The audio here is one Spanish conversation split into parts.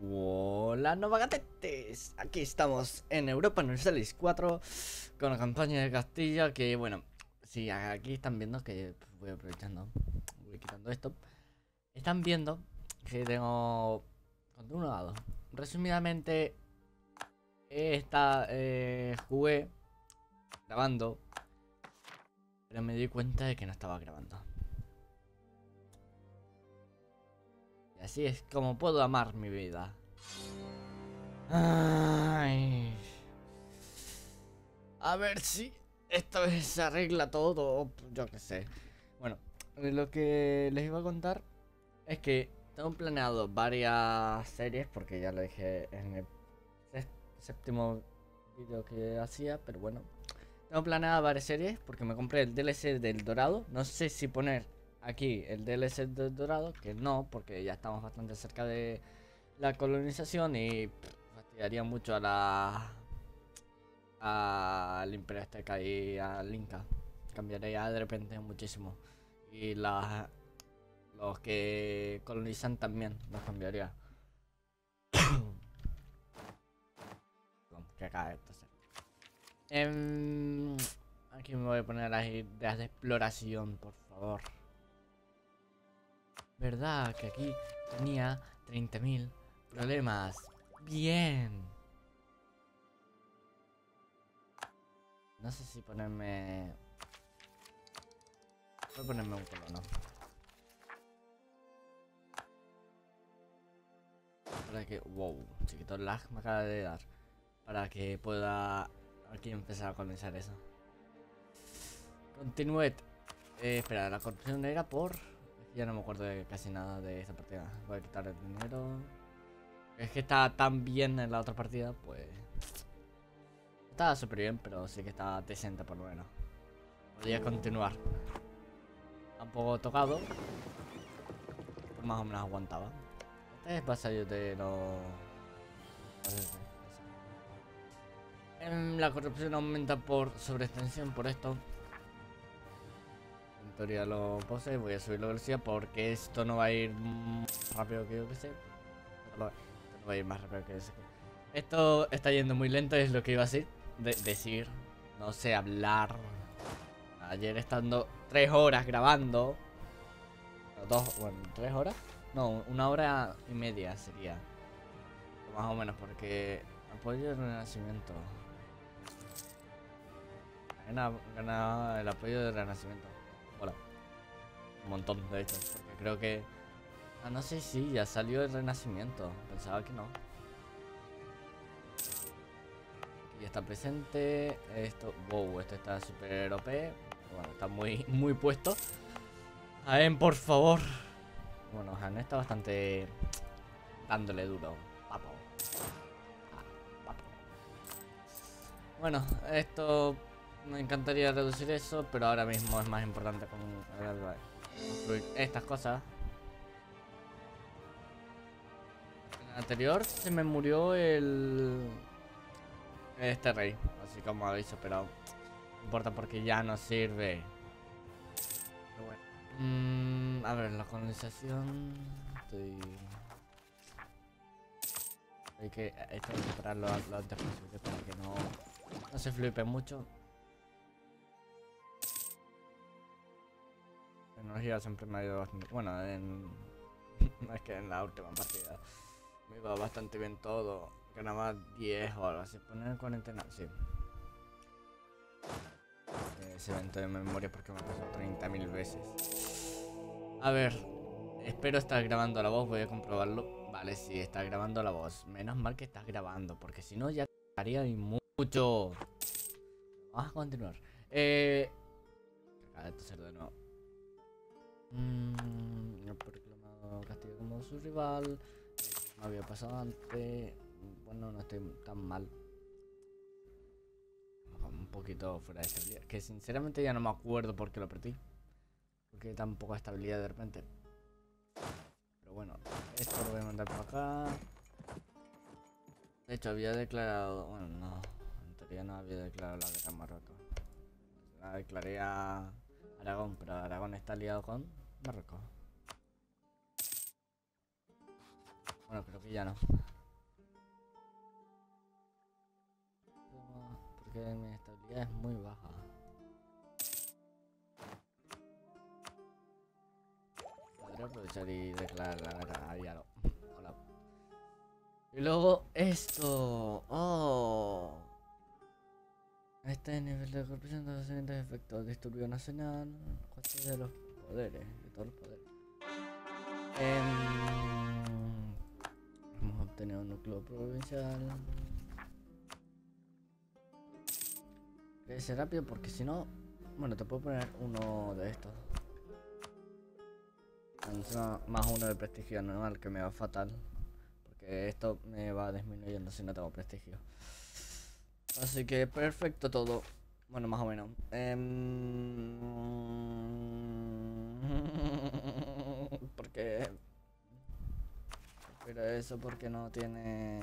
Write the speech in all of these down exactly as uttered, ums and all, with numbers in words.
Hola novagatetes, aquí estamos en Europa Universalis cuatro con la campaña de Castilla. Que bueno, si sí, aquí están viendo que voy aprovechando, voy quitando esto. Están viendo que tengo continuado. Resumidamente, esta eh, jugué grabando, pero me di cuenta de que no estaba grabando. Y así es como puedo amar mi vida. Ay. A ver si esta vez se arregla todo. Yo qué sé. Bueno, lo que les iba a contar es que tengo planeado varias series, porque ya lo dije en el séptimo vídeo que hacía, pero bueno. Tengo planeado varias series porque me compré el D L C del Dorado. No sé si poner aquí el D L C del Dorado, que no, porque ya estamos bastante cerca de la colonización y pff, fastidiaría mucho a la al Imperio Azteca y al Inca. Cambiaría de repente muchísimo. Y la, los que colonizan también los cambiaría. Que acaba esto. Um, aquí me voy a poner las ideas de exploración, por favor. Verdad que aquí tenía treinta mil problemas. Bien. No sé si ponerme... Voy a ponerme un colono. Para que... Wow, chiquito lag me acaba de dar. Para que pueda... Aquí empezar a comenzar eso. Continued. Eh, espera, la corrupción era por... Ya no me acuerdo de casi nada de esta partida. Voy a quitar el dinero. Es que estaba tan bien en la otra partida, pues... Estaba súper bien, pero sí que estaba decente por lo menos. Podría continuar. Tampoco tocado. Pues más o menos aguantaba. Este es pasaje de los... La corrupción aumenta por sobreextensión por esto. En teoría lo posee. Voy a subir la velocidad porque esto no va a ir más rápido que yo que sé. No, no va a ir más rápido que yo que sé. Esto está yendo muy lento, es lo que iba a decir. De decir, no sé, hablar. Ayer estando tres horas grabando. No, dos, bueno, tres horas. No, una hora y media sería. Más o menos porque apoyo del renacimiento. Gana el apoyo del renacimiento. Hola. Un montón, de hecho. Porque creo que... Ah, no sé si ya salió el renacimiento. Pensaba que no. Y está presente. Esto... Wow, esto está súper O P. Bueno, está muy, muy puesto. Jaén, por favor. Bueno, Jaén está bastante... Dándole duro. Papo. Papo. Bueno, esto... Me encantaría reducir eso, pero ahora mismo es más importante construir estas cosas. En el anterior se me murió el... Este rey, así como habéis esperado. No importa porque ya no sirve. Pero bueno. Mm, a ver, la colonización... Estoy... Hay que... Esto hay que pararlo lo antes posible para que no... No se flipe mucho. Tecnología siempre me ha ido bastante... Bueno, en... es que en la última partida me iba bastante bien todo. Ganaba diez o algo así. Poner en cuarentena, sí. Ese evento de memoria porque me pasó treinta mil veces. A ver, espero estar grabando la voz, voy a comprobarlo. Vale, sí, está grabando la voz. Menos mal que estás grabando, porque si no ya te haría mucho. Vamos a continuar. Eh... Acá de ser de nuevo. Mm, he proclamado Castilla como su rival. Me había pasado antes. Bueno, no estoy tan mal. Un poquito fuera de estabilidad. Que sinceramente ya no me acuerdo por qué lo perdí. Porque tampoco estabilidad de repente. Pero bueno, esto lo voy a mandar por acá. De hecho, había declarado. Bueno, no. En teoría no había declarado la guerra a Marruecos. La declaré a Aragón, pero Aragón está aliado con Marruecos. Bueno, creo que ya no. Porque mi estabilidad es muy baja. Podría aprovechar y declarar la guerra. Ya no. Hola. Y luego esto. Oh. Este es el nivel de corrupción de los siguientes efectos. Disturbio nacional. Coste de los poderes. De todos los poderes. Um, hemos obtenido un núcleo provincial. Crece rápido porque si no... Bueno, te puedo poner uno de estos. Más uno de prestigio normal, que me va fatal. Porque esto me va disminuyendo si no tengo prestigio. Así que perfecto todo. Bueno, más o menos. Um, porque... Pero eso porque no tiene...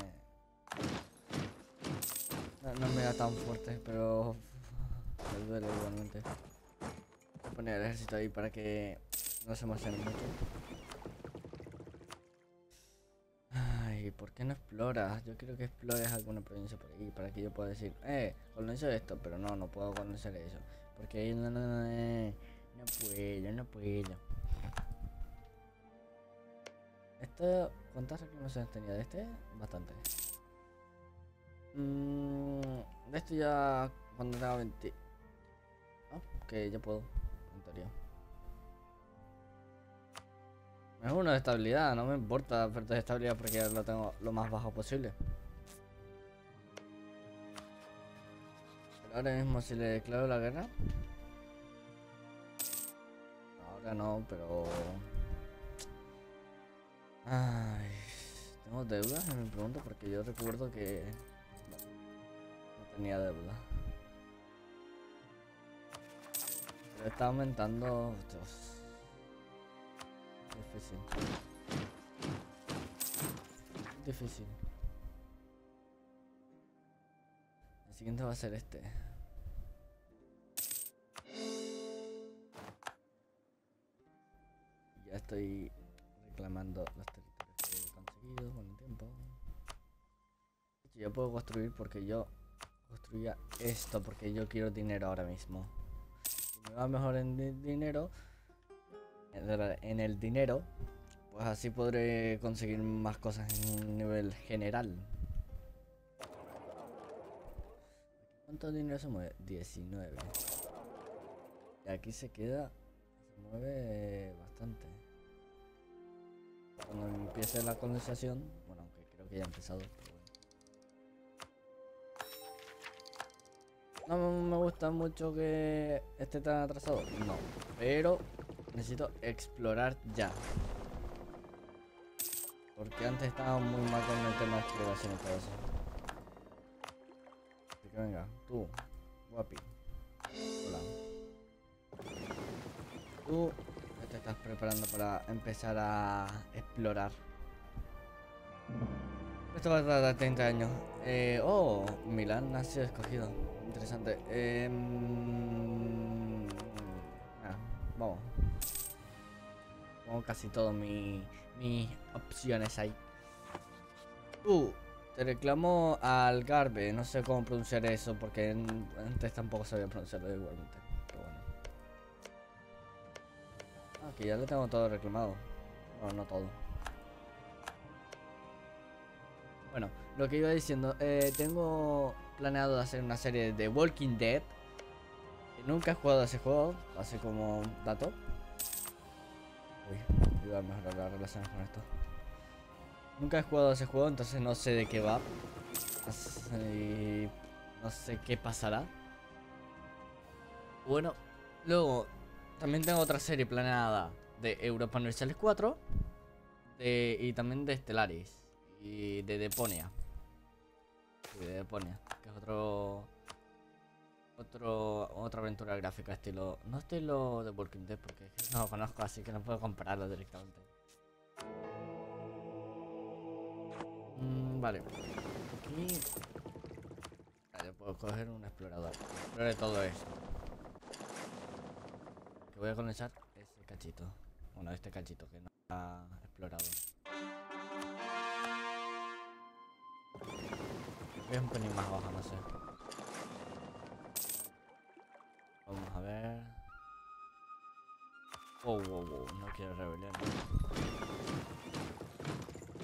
No, no me da tan fuerte, pero... Me duele igualmente. Voy a poner el ejército ahí para que no se emocione mucho. Ay, ¿por qué no exploras? Yo quiero que explores alguna provincia por ahí para que yo pueda decir, eh, colonizo esto, pero no, no puedo colonizar eso. Porque ahí no, no, no, no, no puedo, no puedo. Esto, ¿cuántas reclamaciones tenía de este? Bastante. Mm, de esto ya cuando tenga veinte. Ah, oh, que ya puedo, en teoría. Es uno de estabilidad, no me importa la oferta de estabilidad porque ya lo tengo lo más bajo posible. Pero ahora mismo si le declaro la guerra. Ahora no, pero... Ay, ¿tengo deudas? Me pregunto porque yo recuerdo que... tenía deuda, pero está aumentando. Dios. Difícil, difícil. El siguiente va a ser este. Ya estoy reclamando los territorios que he conseguido con el tiempo. Yo puedo construir porque yo construya esto porque yo quiero dinero ahora mismo. Si me va mejor en el dinero, en el dinero, pues así podré conseguir más cosas en un nivel general. ¿Cuánto dinero se mueve? diecinueve. Y aquí se queda, se mueve bastante. Cuando empiece la condensación, bueno, aunque creo que ya ha empezado. No me gusta mucho que esté tan atrasado, no, pero necesito explorar ya. Porque antes estaba muy mal con el tema de exploración y todo eso. Así que venga, tú, guapi. Hola. Tú ya te estás preparando para empezar a explorar. Esto va a tardar treinta años. Eh, oh, Milán ha sido escogido. Interesante. Eh, mmm, ah, vamos. Pongo casi todas mi, mis opciones ahí. Uh, te reclamo Algarve. No sé cómo pronunciar eso porque antes tampoco sabía pronunciarlo igualmente. Pero bueno. Ah, que ya lo tengo todo reclamado. No, no todo. Bueno, lo que iba diciendo, eh, tengo planeado hacer una serie de Walking Dead. Nunca he jugado a ese juego, así como dato. Uy, iba a mejorar las relaciones con esto. Nunca he jugado a ese juego, entonces no sé de qué va. Así, no sé qué pasará. Bueno, luego también tengo otra serie planeada de Europa Universalis cuatro de, y también de Stellaris y de Deponia. De Deponia, que es otro, otro otra aventura gráfica estilo, no estilo de Walking Dead porque no lo conozco, así que no puedo compararlo directamente. Mm, vale, aquí vale, puedo coger un explorador. Explore todo eso. Que voy a conectar ese cachito, bueno, este cachito que no está explorado. es un pelín más baja, no sé. Vamos a ver. Wow, wow, wow, no quiero revelarme.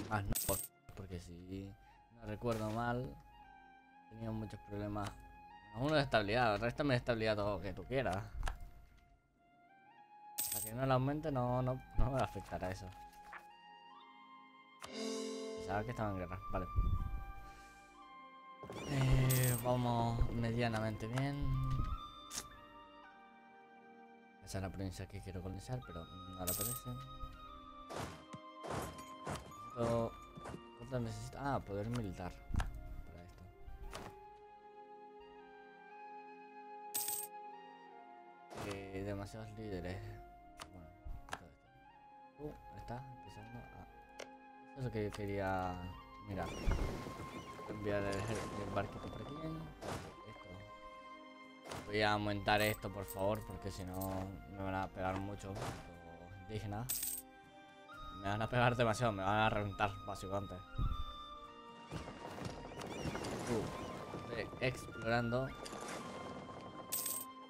Ah, no, porque si no recuerdo mal, tenía muchos problemas. Uno de estabilidad, réstame de estabilidad todo lo que tú quieras. Hasta que no la aumente, no, no, no me afectará eso. Pensaba que estaba en guerra, vale. Eh, vamos medianamente bien. Esa es la provincia que quiero colonizar, pero no la aparece. Esto, ¿cuánto necesito? Ah, poder militar. Para esto. Eh, demasiados líderes. Bueno, todo esto. Uh, está empezando a... Eso es lo que yo quería mirar. Enviar el, el barquito por aquí. Esto. Voy a aumentar esto, por favor, porque si no me van a pegar mucho los indígenas. Me van a pegar demasiado, me van a reventar básicamente. Uh, estoy explorando.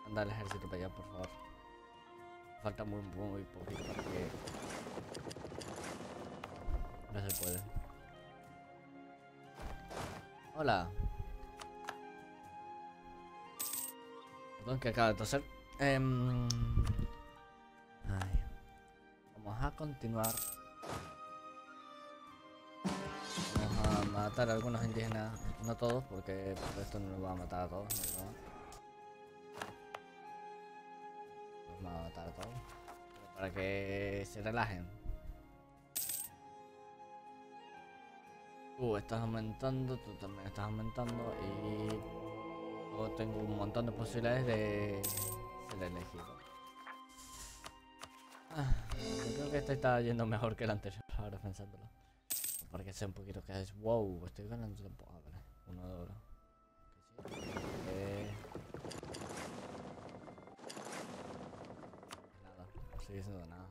Anda el ejército para allá, por favor. Falta muy, muy poquito para que... No se puede. Hola. Perdón que acabo de toser. Eh, ay. Vamos a continuar. Vamos a matar a algunos indígenas. No todos, porque esto no los va a matar a todos, ¿no? Los va a matar a todos. Pero para que se relajen. Uh, estás aumentando, tú también estás aumentando y yo tengo un montón de posibilidades de ser elegido. Ah, yo creo que este está yendo mejor que el anterior, ahora pensándolo. Porque sé un poquito que es... Wow, estoy ganando tiempo. Ah, vale, uno de oro. Eh... Nada, no estoy diciendo nada.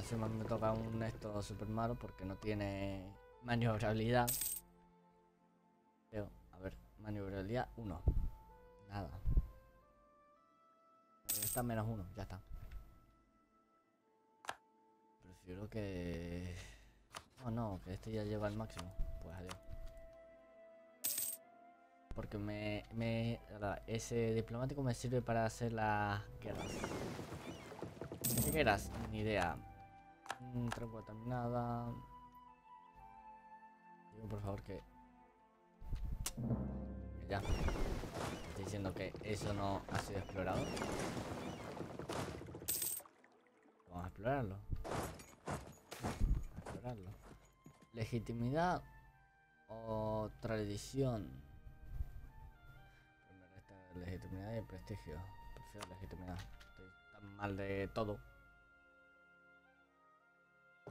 Encima me toca un esto super malo porque no tiene maniobrabilidad. Creo, a ver, maniobrabilidad uno. Nada. Está menos uno, ya está. Prefiero que... Oh no, que este ya lleva el máximo. Pues adiós. Porque me, me ese diplomático me sirve para hacer las guerras. ¿Qué quieras? Ni idea. Un tronco contaminada. Digo por favor que... Ya. Estoy diciendo que eso no ha sido explorado. Vamos a explorarlo. A explorarlo. Legitimidad o tradición. Primero esta legitimidad y prestigio. Prefiero legitimidad. Estoy tan mal de todo.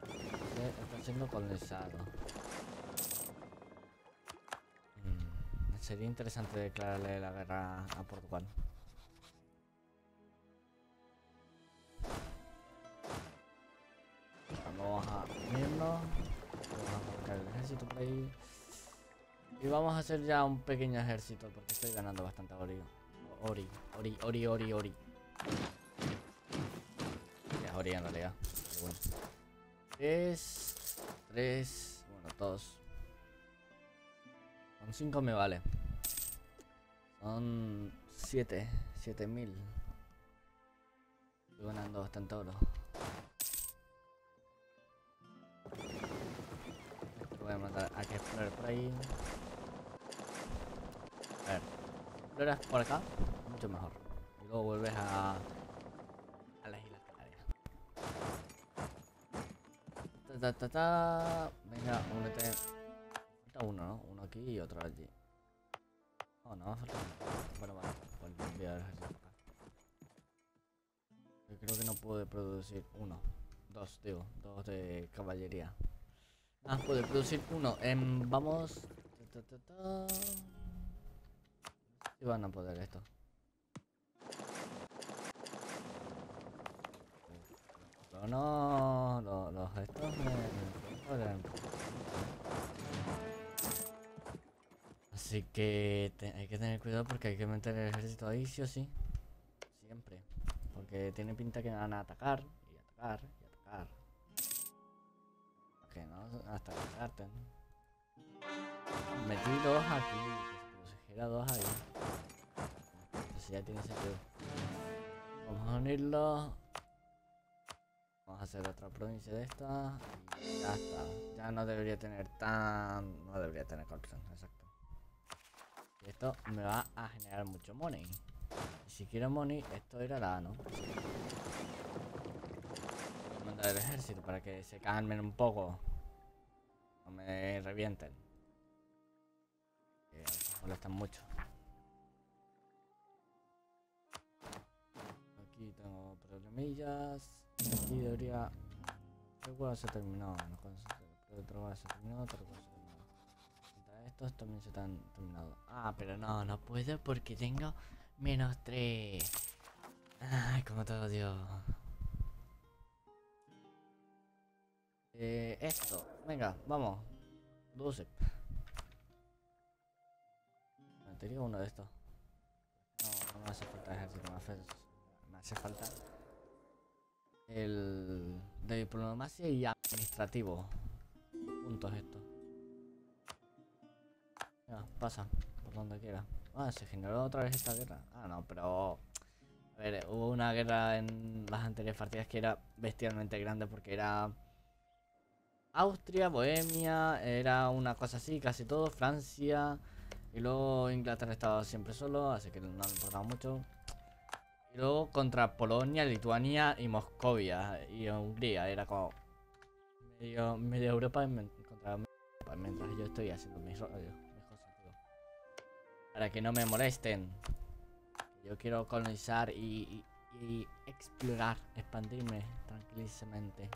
Está siendo condensado. Mm, sería interesante declararle la guerra a Portugal. Vamos a unirnos. Vamos a marcar el ejército por ahí. Y vamos a hacer ya un pequeño ejército porque estoy ganando bastante ori. Ori, ori, ori, ori, ori. Ya es ori en realidad. Pero bueno. tres, tres, bueno, dos. Con cinco me vale. Son siete, siete mil. Estoy ganando bastante oro. Voy a matar a que explorar por ahí. A ver, si exploras por acá, mucho mejor. Y luego vuelves a... Ta, ta, ta. Venga, únete. Falta uno, ¿no? Uno aquí y otro allí. Oh, no, falta uno. Bueno, vale, vuelvo a enviar el ejército para acá. Yo creo que no puedo producir uno. Dos, digo, dos de caballería. Ah, puedo producir uno. Eh, vamos. Ta, ta, ta, ta. Y van a poder esto. No, no, los estos me... Así que te, hay que tener cuidado porque hay que meter el ejército ahí, sí o sí. Siempre. Porque tiene pinta que van a atacar y atacar y atacar. Que no, hasta atacarte, ¿no? Metí dos aquí, pues gira dos ahí. Entonces ya tiene sentido. Vamos a unirlo. Vamos a hacer otra provincia de esta. Y ya está. Ya no debería tener tan... No debería tener corrupción, exacto. Y esto me va a generar mucho money. Y si quiero money, esto irá a la, ¿no? Voy a mandar el ejército para que se calmen un poco. No me revienten. Que me molestan mucho. Aquí tengo problemillas. Aquí debería... Otra cosa se terminó, no considero. Otra cosa se terminó, otra cosa se terminó. Estos también se están terminando. Ah, pero no, no puedo porque tengo menos tres. Ay, como te odio. Eh, esto, venga, vamos. doce. Bueno, tenía uno de estos. No, no me hace falta ejército, me hace, me hace falta... El de diplomacia y administrativo. Puntos esto. Ya, pasa, por donde quiera. Ah, se generó otra vez esta guerra. Ah, no, pero... A ver, hubo una guerra en las anteriores partidas que era bestialmente grande porque era... Austria, Bohemia, era una cosa así, casi todo, Francia... Y luego Inglaterra estaba siempre solo, así que no me importaba mucho. Y luego contra Polonia, Lituania y Moscovia y Hungría. Era como medio, medio Europa en, contra medio Europa, mientras yo estoy haciendo mis rollos. Para que no me molesten. Yo quiero colonizar y, y, y explorar, expandirme tranquilamente.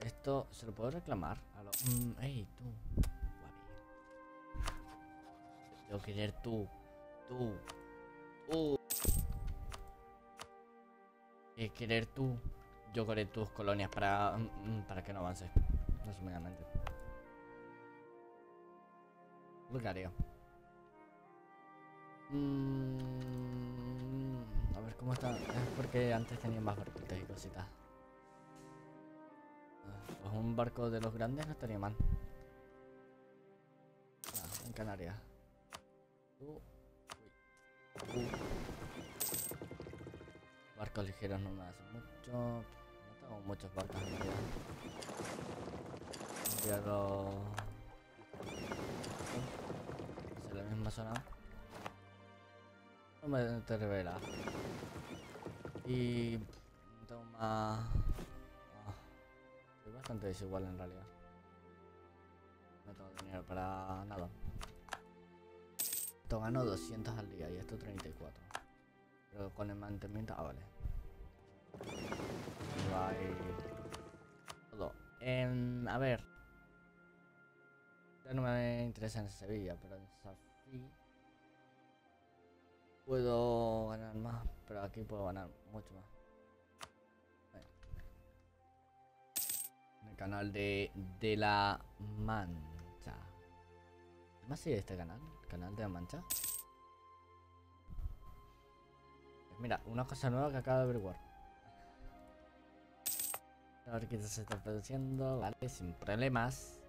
Esto se lo puedo reclamar a los... Mm, ¡Ey, tú! Tengo que querer tú, tú, tú. Es querer tú. Yo queré tus colonias para, para que no avances. Resumidamente. Bulgaria. Mm, a ver cómo está. Es porque antes tenían más barquitos y cositas. Pues un barco de los grandes no estaría mal. Ah, en Canarias. Uh, uh. Barcos ligeros no me hacen mucho. No tengo muchos barcos en realidad. Voy a los... ¿Es la misma zona? No me te revela. Y... tengo más... Oh. Es bastante desigual en realidad. No tengo dinero para nada. Esto gano doscientos al día y esto treinta y cuatro. Pero con el mantenimiento... Ah, vale. Va a ir... Todo. En, a ver. Ya no me interesa en Sevilla, pero en Safi... Puedo ganar más, pero aquí puedo ganar mucho más. Bueno. En el canal de, de la Mancha. ¿Más sigue este canal? Canal de la Mancha. Pues mira, una cosa nueva que acabo de averiguar. La barquita se está produciendo, vale, sin problemas.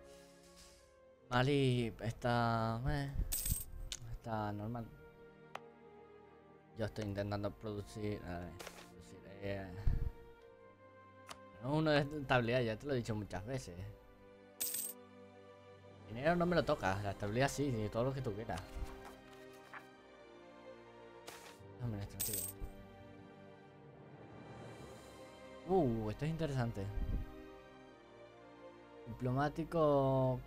Mali está... Eh, está normal. Yo estoy intentando producir... A ver, producir eh, uno de estabilidad, ya te lo he dicho muchas veces. Dinero no me lo tocas, la estabilidad sí, y todo lo que tú quieras. Administrativo. Uh, esto es interesante. Diplomático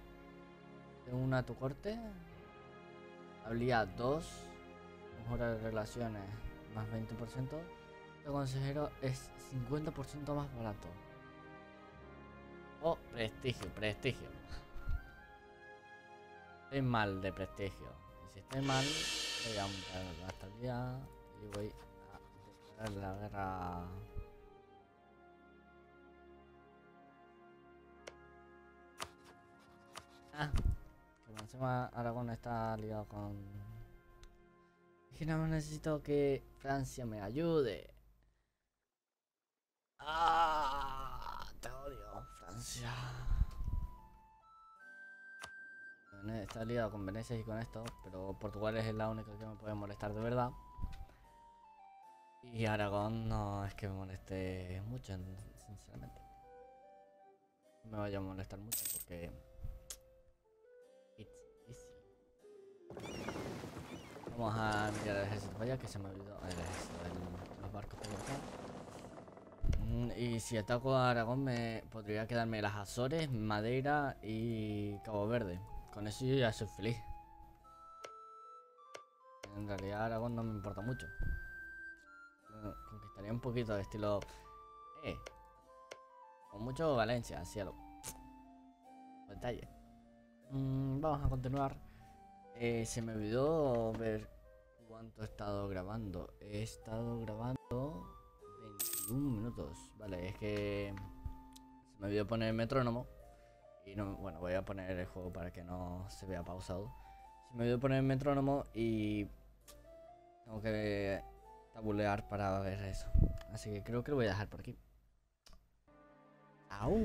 de una a tu corte. Habilidad dos. Mejora de relaciones más veinte por ciento. Tu consejero es cincuenta por ciento más barato. Oh, prestigio, prestigio. Estoy mal de prestigio. Y si estoy mal, voy a aumentar la estabilidad y voy a declarar la guerra. sistema Aragón está ligado con... Y nada más necesito que Francia me ayude. ¡Ah! Te odio, Francia. Está ligado con Venecia y con esto, pero Portugal es la única que me puede molestar de verdad. Y Aragón no es que me moleste mucho, sinceramente. No me vaya a molestar mucho porque... It's easy. Vamos a mirar el ejército para allá, que se me olvidó el ejército, el, los barcos por acá. Y si ataco a Aragón me podría quedarme las Azores, Madeira y Cabo Verde. Con eso yo ya soy feliz. En realidad Aragón no me importa mucho. Conquistaría un poquito de estilo... Eh. Con mucho Valencia, así a lo... Detalle. Mm, vamos a continuar. Eh, se me olvidó ver cuánto he estado grabando. He estado grabando... veintiún minutos. Vale, es que... Se me olvidó poner el metrónomo. Y no, bueno, voy a poner el juego para que no se vea pausado. Se me olvidó poner el metrónomo y... Tengo que... tabulear para ver eso. Así que creo que lo voy a dejar por aquí. ¡Au!